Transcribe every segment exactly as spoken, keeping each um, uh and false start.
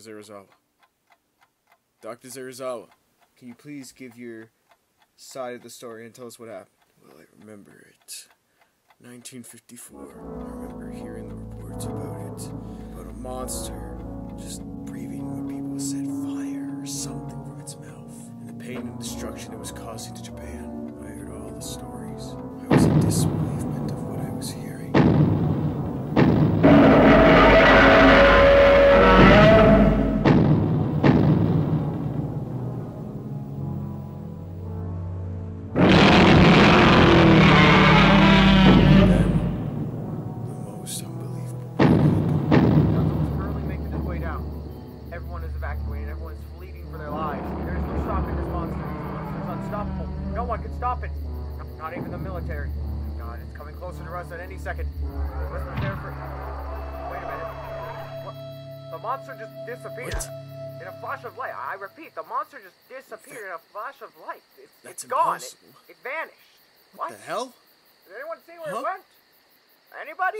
Doctor Serizawa. Doctor Serizawa, can you please give your side of the story and tell us what happened? Well, I remember it. nineteen fifty-four. I remember hearing the reports about it. About a monster just breathing when people said fire or something from its mouth. And the pain and destruction it was causing to Japan. I heard all the stories. I was in disbelief of what I was hearing.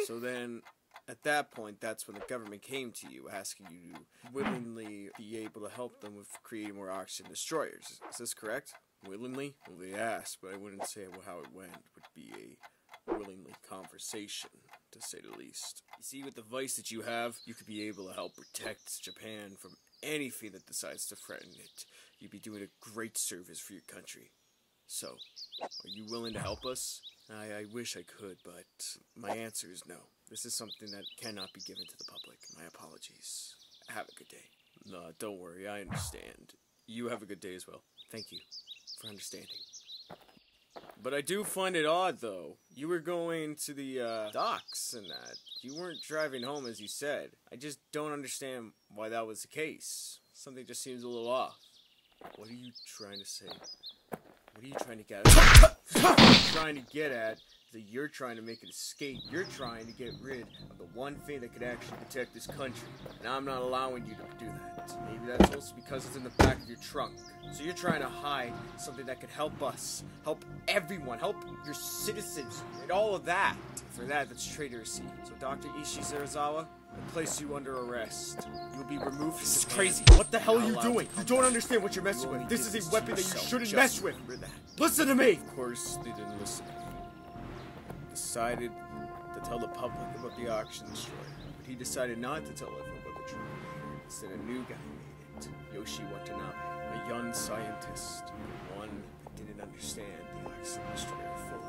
So then, at that point, that's when the government came to you, asking you to willingly be able to help them with creating more oxygen destroyers. Is this correct? Willingly? Well, they asked, but I wouldn't say how it went. It would be a willingly conversation, to say the least. You see, with the vice that you have, you could be able to help protect Japan from anything that decides to threaten it. You'd be doing a great service for your country. So, are you willing to help us? I, I wish I could, but my answer is no. This is something that cannot be given to the public. My apologies. Have a good day. No, don't worry. I understand. You have a good day as well. Thank you for understanding. But I do find it odd, though. You were going to the uh, docks and that. You weren't driving home, as you said. I just don't understand why that was the case. Something just seems a little off. What are you trying to say? What are you trying to get at? What you're trying to get at is that you're trying to make an escape. You're trying to get rid of the one thing that could actually protect this country. And I'm not allowing you to do that. Maybe that's also because it's in the back of your trunk. So you're trying to hide something that could help us, help everyone, help your citizens, and all of that. For that, that's traitorousy. So Doctor Ishi Serizawa, I'll place you under arrest. You'll be removed. This is crazy. What the hell are you doing? You don't understand what you're messing with. This is a weapon that you shouldn't mess with. Listen to me! Of course, they didn't listen to me. Decided to tell the public about the auction destroyer. But he decided not to tell everyone about the truth. Instead, a new guy made it. Yoshi Watanabe, a young scientist. One that didn't understand the auction destroyer fully.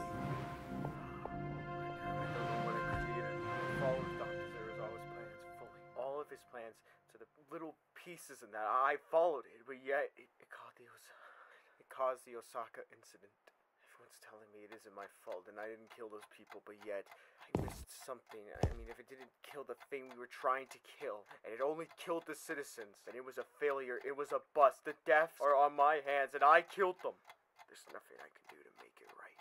His plans to the little pieces in that I followed it, but yet it, it caused the Osaka, it caused the Osaka incident. Everyone's telling me it isn't my fault and I didn't kill those people, but yet I missed something. I mean, if it didn't kill the thing we were trying to kill, and it only killed the citizens, and it was a failure, it was a bust. The deaths are on my hands, and I killed them. There's nothing I can do to make it right.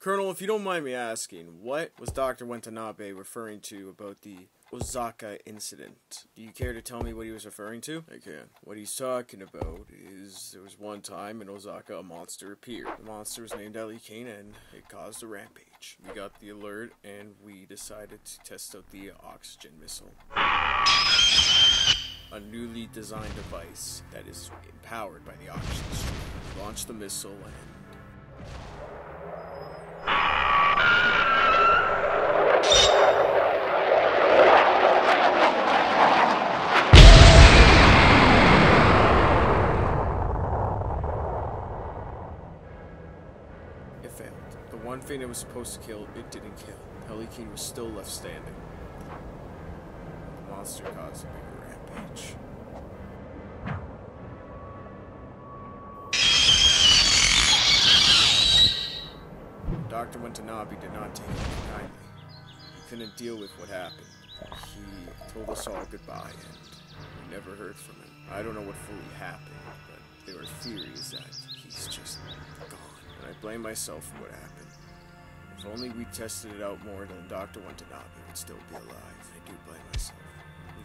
Colonel, if you don't mind me asking, what was Doctor Watanabe referring to about the Osaka incident? Do you care to tell me what he was referring to? I can. What he's talking about is there was one time in Osaka a monster appeared. The monster was named Alikane and it caused a rampage. We got the alert and we decided to test out the oxygen missile. A newly designed device that is empowered by the oxygen stream. We launched the missile and it was supposed to kill, it didn't kill. Pelikine was still left standing. The monster caused a big rampage. Doctor Watanabe did not take it kindly. He couldn't deal with what happened. He told us all goodbye and we never heard from him. I don't know what fully happened, but there are theories that he's just gone. And I blame myself for what happened. If only we tested it out more, then Doctor Watanabe would still be alive. I do blame myself.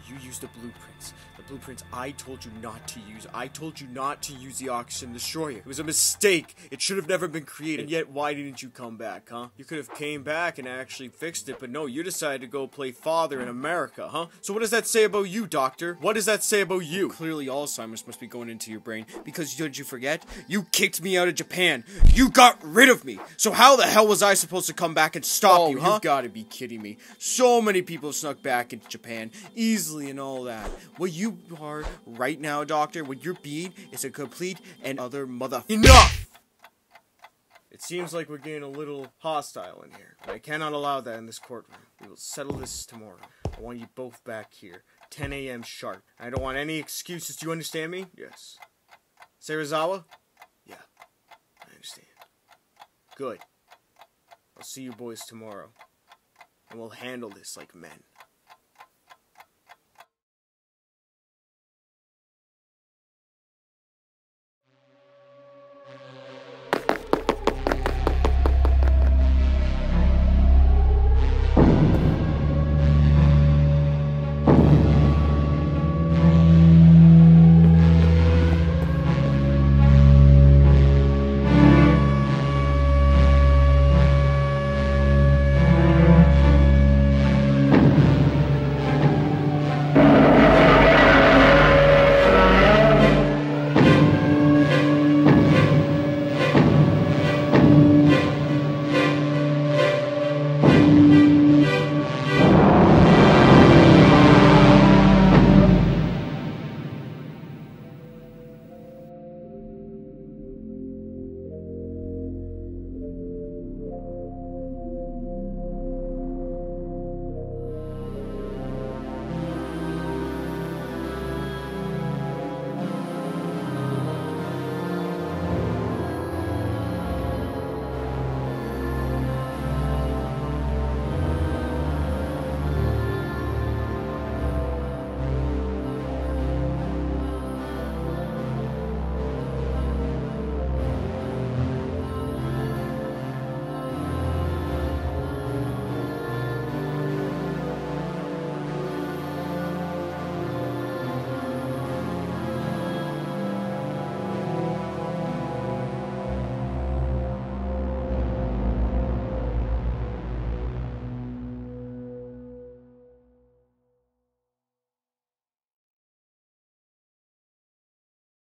you used the blueprints. The blueprints I told you not to use. I told you not to use the oxygen destroyer. It was a mistake. It should have never been created. And yet, why didn't you come back, huh? You could have came back and actually fixed it, but no, you decided to go play father in America, huh? So what does that say about you, Doctor? What does that say about you? Well, clearly Alzheimer's must be going into your brain, because did you forget? You kicked me out of Japan. You got rid of me. So how the hell was I supposed to come back and stop oh, you, huh? You've got to be kidding me. So many people snuck back into Japan easily and all that. What you are right now, Doctor, what you're being is a complete and other mother- Enough! It seems like we're getting a little hostile in here, but I cannot allow that in this courtroom. We will settle this tomorrow. I want you both back here, ten A M sharp. I don't want any excuses. Do you understand me? Yes. Serizawa? Yeah, I understand. Good. I'll see you boys tomorrow, and we'll handle this like men.